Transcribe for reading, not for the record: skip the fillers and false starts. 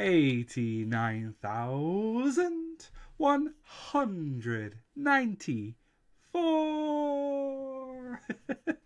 89,194.